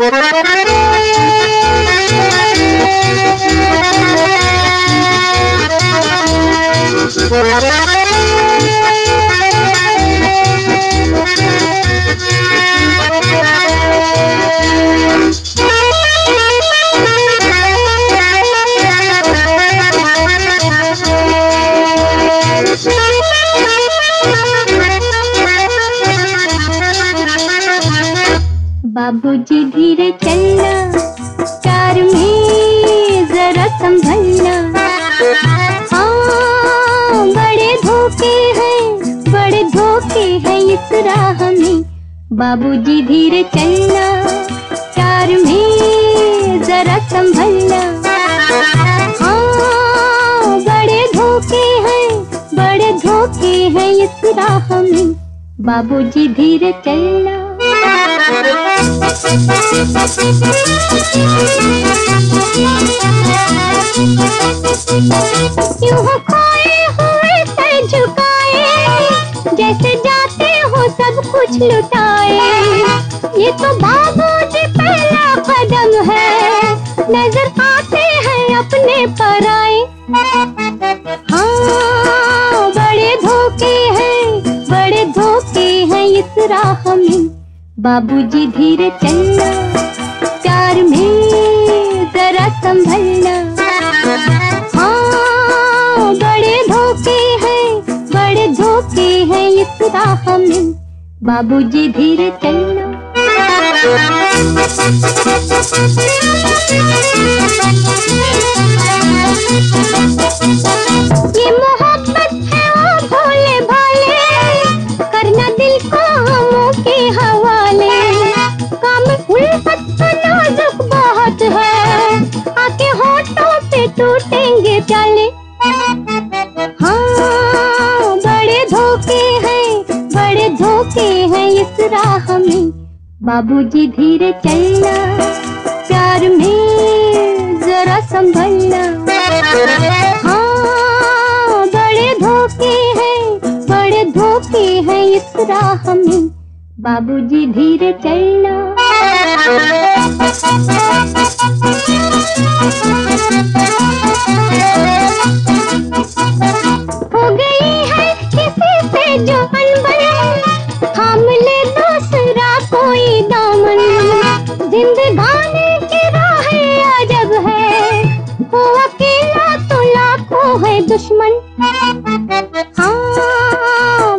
बाबूजी धीरे चलना, कार में जरा संभलना। हाँ, बड़े धोखे हैं इस राह में। बाबूजी धीरे चलना, कार में जरा संभलना। हाँ, बड़े धोखे हैं इस राह में। बाबूजी धीरे चलना। यूँ खोए हुए सर झुकाए, जैसे जाते हो सब कुछ लुटाए। ये तो बाबूजी पहला कदम है, नजर आते हैं अपने पर आए। हाँ, बड़े धोखे हैं इस राह में। बाबूजी धीरे चलना, कार में जरा संभलना। हाँ, बड़े धोखे हैं इस राह में। बाबूजी धीरे चलना। ये मोहब्बत है वो भोले भाले, करना दिल को हमों के हवा। चाले हाँ, बड़े धोखे हैं इस राह में। बाबूजी धीरे चलना, प्यार में जरा संभलना। हाँ, बड़े धोखे हैं इस राह में। बाबूजी धीरे चलना। हो गई है किसी से जो अनबन, थाम ले दूसरा कोई दामन। जिंदगानी की राह अजब है, वो अकेला तो लाखों है दुश्मन। हाँ,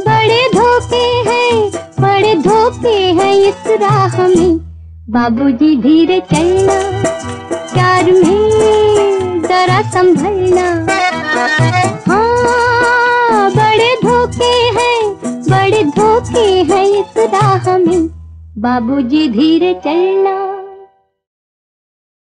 बड़े धोखे हैं इस राह में। बाबूजी धीरे चलना, प्यार में जरा संभलना। हाँ, बड़े धोखे हैं इस राह में। बाबूजी धीरे चलना।